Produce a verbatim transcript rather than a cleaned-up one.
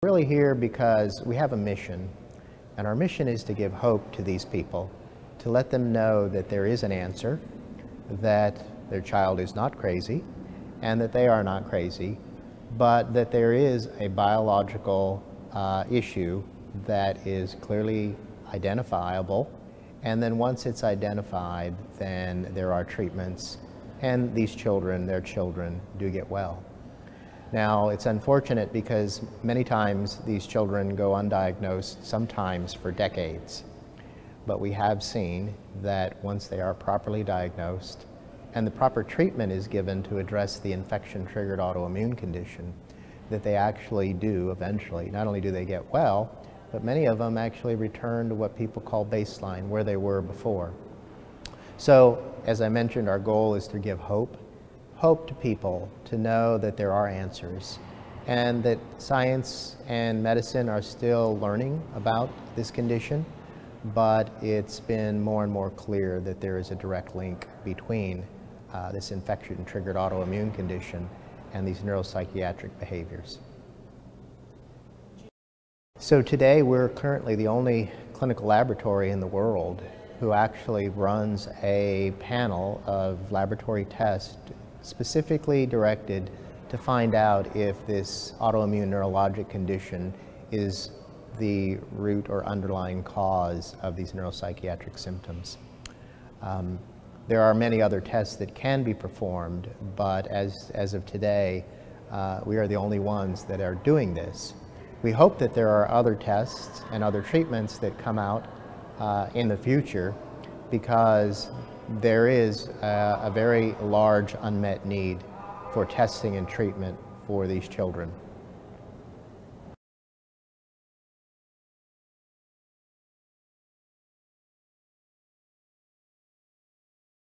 We're really here because we have a mission, and our mission is to give hope to these people, to let them know that there is an answer, that their child is not crazy, and that they are not crazy, but that there is a biological uh, issue that is clearly identifiable, and then once it's identified, then there are treatments, and these children, their children, do get well. Now, it's unfortunate because many times these children go undiagnosed, sometimes for decades. But we have seen that once they are properly diagnosed and the proper treatment is given to address the infection-triggered autoimmune condition, that they actually do eventually. Not only do they get well, but many of them actually return to what people call baseline, where they were before. So, as I mentioned, our goal is to give hope. Hope to people to know that there are answers and that science and medicine are still learning about this condition, but it's been more and more clear that there is a direct link between uh, this infection-triggered autoimmune condition and these neuropsychiatric behaviors. So today we're currently the only clinical laboratory in the world who actually runs a panel of laboratory tests specifically directed to find out if this autoimmune neurologic condition is the root or underlying cause of these neuropsychiatric symptoms. Um, there are many other tests that can be performed, but as, as of today, uh, we are the only ones that are doing this. We hope that there are other tests and other treatments that come out uh, in the future, because there is a, a very large unmet need for testing and treatment for these children.